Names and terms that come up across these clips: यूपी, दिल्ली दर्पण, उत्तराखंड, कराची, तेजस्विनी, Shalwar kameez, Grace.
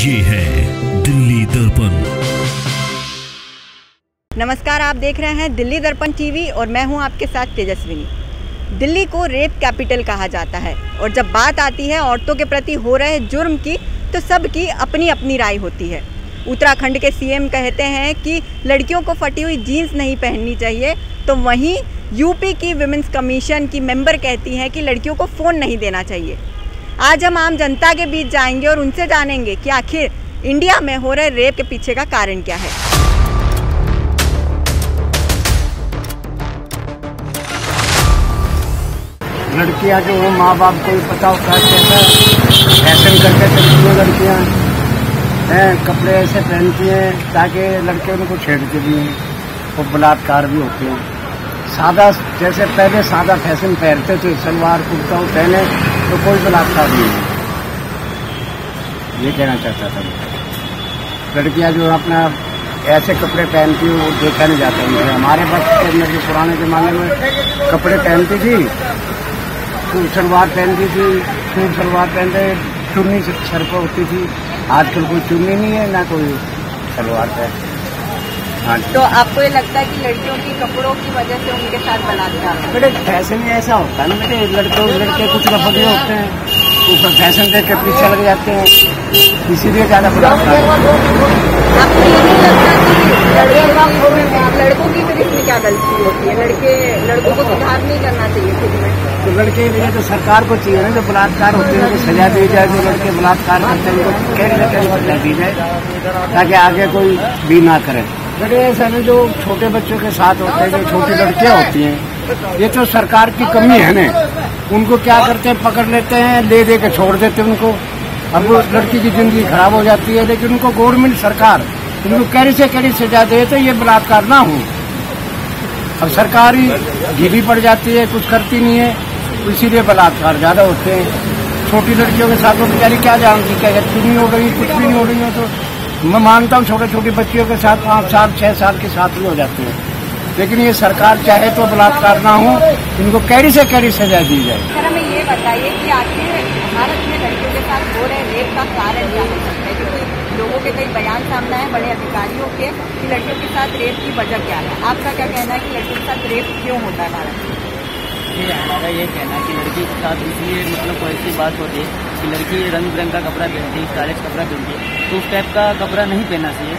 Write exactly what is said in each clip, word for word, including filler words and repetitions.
ये है दिल्ली दर्पण। नमस्कार, आप देख रहे हैं दिल्ली दर्पण टीवी और मैं हूं आपके साथ तेजस्विनी। दिल्ली को रेप कैपिटल कहा जाता है और जब बात आती है औरतों के प्रति हो रहे जुर्म की तो सबकी अपनी अपनी राय होती है। उत्तराखंड के सीएम कहते हैं कि लड़कियों को फटी हुई जीन्स नहीं पहननी चाहिए, तो वहीं यूपी की विमेंस कमीशन की मेंबर कहती हैं कि लड़कियों को फ़ोन नहीं देना चाहिए। आज हम आम जनता के बीच जाएंगे और उनसे जानेंगे कि आखिर इंडिया में हो रहे रेप के पीछे का कारण क्या है। लड़कियां जो वो माँ बाप को भी पता होता है फैशन करके चलती हैं, लड़कियाँ हैं कपड़े ऐसे पहनती हैं ताकि लड़के उनको छेड़ते भी हैं और बलात्कार भी होते हैं। सादा जैसे पहले सादा फैशन पहनते थे, सलवार कुर्ता पहने तो कोई बलात्कार नहीं है, ये कहना चाहता था मैं। लड़कियाँ जो अपना ऐसे कपड़े पहनती हैं वो देखा नहीं जाता है। हमारे पास मेरे पुराने ज़माने में कपड़े पहनती थी, सूट सलवार पहनती थी, सूट सलवार पहनते चुन्नी सर पर होती थी। आजकल कोई चुन्नी नहीं है ना कोई सलवार पहन। तो आपको ये लगता है कि लड़कियों के कपड़ों की वजह से उनके साथ बलात्कार? बेटे फैशन में ऐसा होता है ना बेटे, लड़कों लड़के कुछ रफड़े होते हैं, ऊपर फैशन देख के पीछे लग जाते हैं, इसीलिए ज़्यादा बलात्कार। आपको ये नहीं लगता कि लड़कों की वजह से क्या गलती होती है? लड़के लड़कों को सुधार नहीं करना चाहिए खुद में? तो लड़के लिए तो सरकार को चाहिए ना, जो बलात्कार होते हैं उनको सजा दी जाए, जो लड़के बलात्कार करते हैं उनको कहीं सजा दी जाए ताकि आगे कोई भी ना करे। बेटे ऐसा है जो छोटे बच्चों के साथ होते हैं, जो छोटी लड़कियां होती हैं, ये तो सरकार की कमी है ना। उनको क्या करते हैं, पकड़ लेते हैं, ले दे के छोड़ देते हैं उनको। अब वो लड़की की जिंदगी खराब हो जाती है। लेकिन उनको गवर्नमेंट सरकार उनको कैरी से कैरी सजा दे तो ये बलात्कार ना हो। अब सरकार ही ढीली पड़ जाती है, कुछ करती नहीं है, इसीलिए बलात्कार ज़्यादा होते हैं। छोटी लड़कियों के साथ वो बेचारी क्या जानती, क्या गलती नहीं हो रही, कुछ भी नहीं हो रही हो। तो मैं मानता हूँ छोटे छोटे बच्चियों के साथ पाँच साल छह साल के साथ भी हो जाते हैं, लेकिन ये सरकार चाहे तो बलात्कार ना हो, इनको कैरी से कैरी सजा दी जाए। सर हमें ये बताइए कि आखिर भारत में लड़कियों के साथ हो रहे रेप का कारण क्या हो सकता है? क्योंकि लोगों के कई बयान सामने आए बड़े अधिकारियों के कि लड़कियों के साथ रेप की वजह क्या है। आपका क्या कहना है कि लड़कियों के साथ रेप क्यों होता है भारत में? हमारा ये कहना है कि लड़की के साथ इसलिए मतलब कोई ऐसी बात होती है कि लड़की रंग बिरंग का कपड़ा पहनती है, स्टाइलिश कपड़ा पहनती है, तो उस टाइप का कपड़ा नहीं पहनना चाहिए।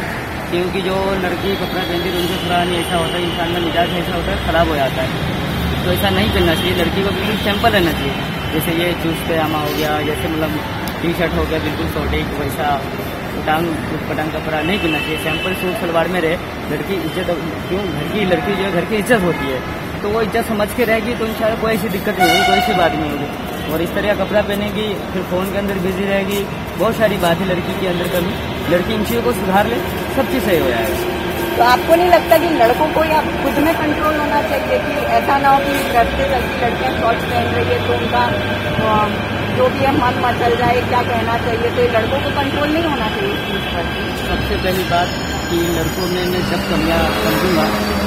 क्योंकि जो लड़की कपड़ा पहनती है तो उनसे थोड़ा नहीं ऐसा होता है, इंसान का मिजाज ऐसा होता है, खराब हो जाता है, तो ऐसा नहीं पहनना चाहिए। लड़की को बिल्कुल सिंपल रहना चाहिए, जैसे ये जूस पैजामा हो गया, जैसे मतलब टी शर्ट हो गया, बिल्कुल छोटे वैसा पटांग पटांग कपड़ा नहीं पहनना चाहिए। सिंपल सूट सलवार में रहे लड़की, इज्जत क्यों घर की लड़की जो है घर की इज्जत होती है, तो वो इज्जत समझ के रहेगी तो इंशाल्लाह कोई ऐसी दिक्कत नहीं होगी, कोई ऐसी बात नहीं होगी। और इस तरह का कपड़ा पहनेगी फिर फ़ोन के अंदर बिजी रहेगी, बहुत सारी बातें लड़की के अंदर कमी। लड़की इन चीज़ों को सुधार ले, सब चीज़ सही हो जाएगी। तो आपको नहीं लगता कि लड़कों को या खुद में कंट्रोल होना चाहिए कि ऐसा ना हो कि करते लड़की लड़कियाँ शॉर्ट्स पहन रही है तो उनका जो भी है मन मचल जाए, क्या कहना चाहिए? तो लड़कों को कंट्रोल नहीं होना चाहिए इस चीज़ पर। सबसे पहली बात कि लड़कों में मैं जब कमियाँ समझूंगा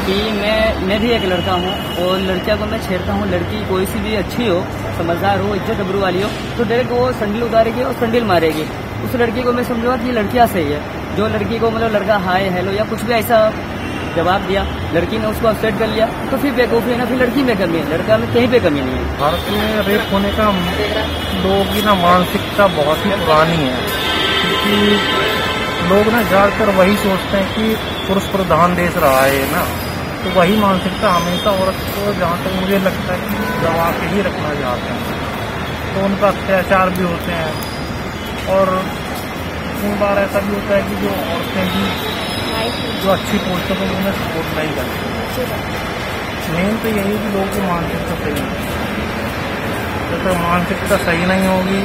कि मैं मैं भी एक लड़का हूँ और लड़कियों को मैं छेड़ता हूँ, लड़की कोई सी भी अच्छी हो, समझदार हो, इज्जत अबरू वाली हो, तो डायरेक्ट वो संडील उतारेगी और संडील मारेगी। उस लड़की को मैं समझूंगा कि लड़कियाँ सही है। जो लड़की को मतलब लड़का हाय हेलो या कुछ भी ऐसा जवाब दिया, लड़की ने उसको अपसेट कर लिया, तो फिर बेवकूफ़ी है ना, फिर लड़की में कमी है, लड़का में कहीं पे कमी नहीं है। भारत में रेप होने का लोग की ना मानसिकता बहुत ही पुरानी है, क्योंकि लोग ना ज़्यादातर वही सोचते हैं कि पुरुष प्रधान देश रहा है ना, तो वही मानसिकता हमेशा औरत को जहाँ तक मुझे लगता है कि दबा के ही रखना चाहते हैं, तो उनका अत्याचार भी होते हैं। और कई बार ऐसा भी होता है कि जो औरतें भी जो अच्छी पोस्टों पर उन्हें सपोर्ट नहीं करती। मेन तो यही कि लोगों की मानसिकता सही नहीं है, जब मानसिकता सही नहीं होगी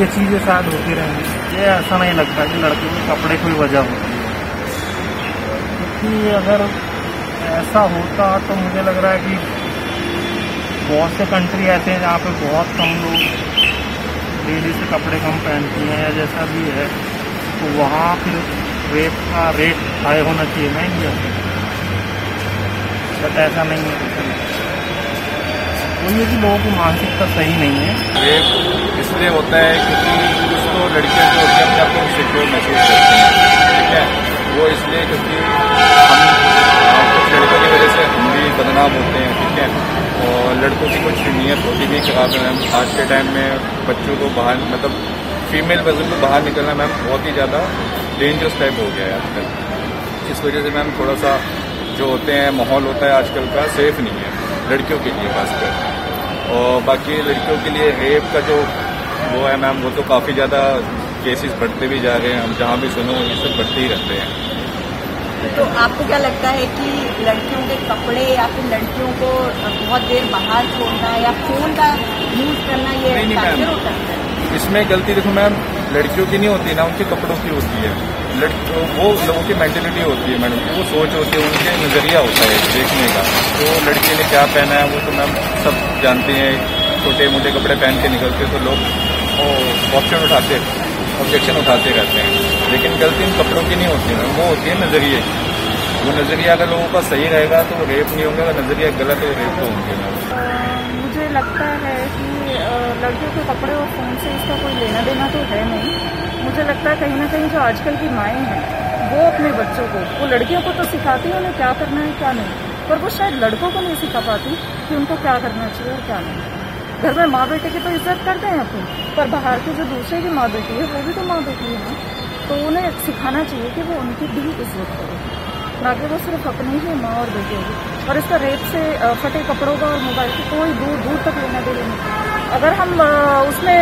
ये चीज़ें शायद होती रहेंगी। ये ऐसा नहीं लगता कि लड़के के कपड़े कोई वजह होती है, क्योंकि अगर ऐसा होता तो मुझे लग रहा है कि बहुत से कंट्री ऐसे हैं जहाँ पे बहुत कम लोग डेली से कपड़े कम पहनती हैं या जैसा भी है, तो वहाँ फिर रेट का रेट हाई होना चाहिए ना इंडिया से, बट ऐसा नहीं है। तो ये कि लोगों की मानसिकता सही नहीं है। रेप इसलिए होता है क्योंकि उसको लड़कियों को आज के टाइम में बच्चों को बाहर, मतलब फीमेल पर्सन को बाहर निकलना मैम बहुत ही ज़्यादा डेंजरस टाइप हो गया है आजकल। इस वजह से मैम थोड़ा सा जो होते हैं माहौल होता है आजकल का सेफ नहीं है लड़कियों के लिए खासकर। और बाकी लड़कियों के लिए रेप का जो वो है मैम वो तो काफ़ी ज़्यादा केसेस बढ़ते भी जा रहे हैं, हम जहाँ भी सुनो ये सब बढ़ते ही रहते हैं। तो आपको क्या लगता है कि लड़कियों के कपड़े या फिर लड़कियों को बहुत देर बाहर छोड़ना या फोन का यूज करना ये कैसे हो सकता है? इसमें गलती देखो मैम लड़कियों की नहीं होती ना, उनके कपड़ों की होती है। लड़कियों वो लोगों की मेंटेलिटी होती है मैडम, वो सोच होती है, उनके नजरिया होता है देखने का। तो लड़के ने क्या पहना है वो तो मैम सब जानते हैं, छोटे मोटे कपड़े पहन के निकलते तो लोग ऑप्शन उठाते हैं, ऑब्जेक्शन उठाते रहते हैं। लेकिन गलती इन कपड़ों की नहीं होती है, वो होती है नजरिए। वो नजरिया अगर लोगों का सही रहेगा तो रेप नहीं होंगे, अगर नजरिया गलत है रेप तो होंगे। मुझे लगता है कि लड़कियों के कपड़े और फोन से इसका कोई लेना देना तो है नहीं। मुझे लगता है कहीं ना कहीं जो आजकल की माएँ हैं वो अपने बच्चों को, वो लड़कियों को तो सिखाती है उन्हें क्या करना है क्या नहीं, पर वो शायद लड़कों को नहीं सिखा पाती कि उनको क्या करना चाहिए और क्या नहीं। घर में माँ बेटे की तो इज्जत करते हैं अपन, पर बाहर के जो दूसरे की माँ बेटी है वो भी तो माँ बेटी है, तो उन्हें सिखाना चाहिए कि वो उनकी भी इज्जत करें, ना कि वो सिर्फ अपनी ही माँ और बेटी होगी। और इसका रेप से, फटे कपड़ों का और मोबाइल की कोई दूर दूर तक लेना देना नहीं। अगर हम उसमें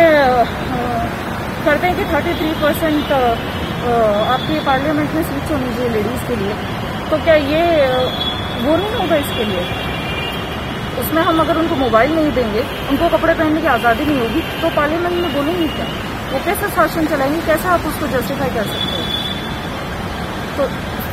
करते हैं कि थर्टी थ्री परसेंट आपकी पार्लियामेंट में सीट होनी चाहिए लेडीज़ के लिए, तो क्या ये वो नहीं होगा? इसके लिए उसमें हम अगर उनको मोबाइल नहीं देंगे, उनको कपड़े पहनने की आज़ादी नहीं होगी, तो पार्लियामेंट में बोलेंगे क्या? वो कैसे शासन चलाएंगे? कैसे आप उसको जस्टिफाई कर सकते हो? तो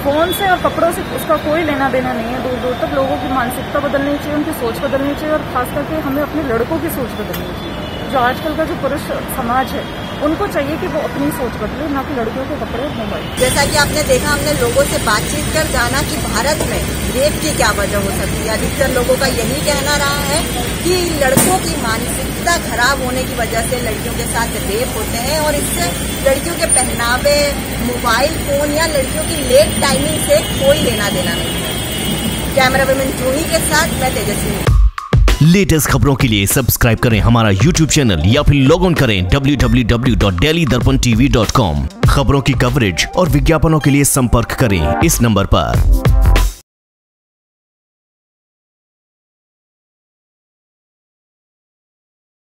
फोन से और कपड़ों से उसका कोई लेना देना नहीं है दूर दूर तक। लोगों की मानसिकता बदलनी चाहिए, उनकी सोच बदलनी चाहिए, और खास करके हमें अपने लड़कों की सोच बदलनी चाहिए। जो आजकल का जो पुरुष समाज है उनको चाहिए कि वो अपनी सोच बदले, ना कि लड़कियों के कपड़े मोबाइल। जैसा कि आपने देखा, हमने लोगों से बातचीत कर जाना कि भारत में रेप की क्या वजह हो सकती है। अधिकतर लोगों का यही कहना रहा है कि लड़कों की मानसिकता खराब होने की वजह से लड़कियों के साथ रेप होते हैं, और इससे लड़कियों के पहनावे, मोबाइल फोन या लड़कियों की लेट टाइमिंग से कोई लेना देना नहीं है। कैमरा वुमेन जूही के साथ मैं तेजस्विनी। लेटेस्ट खबरों के लिए सब्सक्राइब करें हमारा यूट्यूब चैनल या फिर लॉग ऑन करें W W W dot दिल्ली दर्पण TV dot com. खबरों की कवरेज और विज्ञापनों के लिए संपर्क करें इस नंबर पर।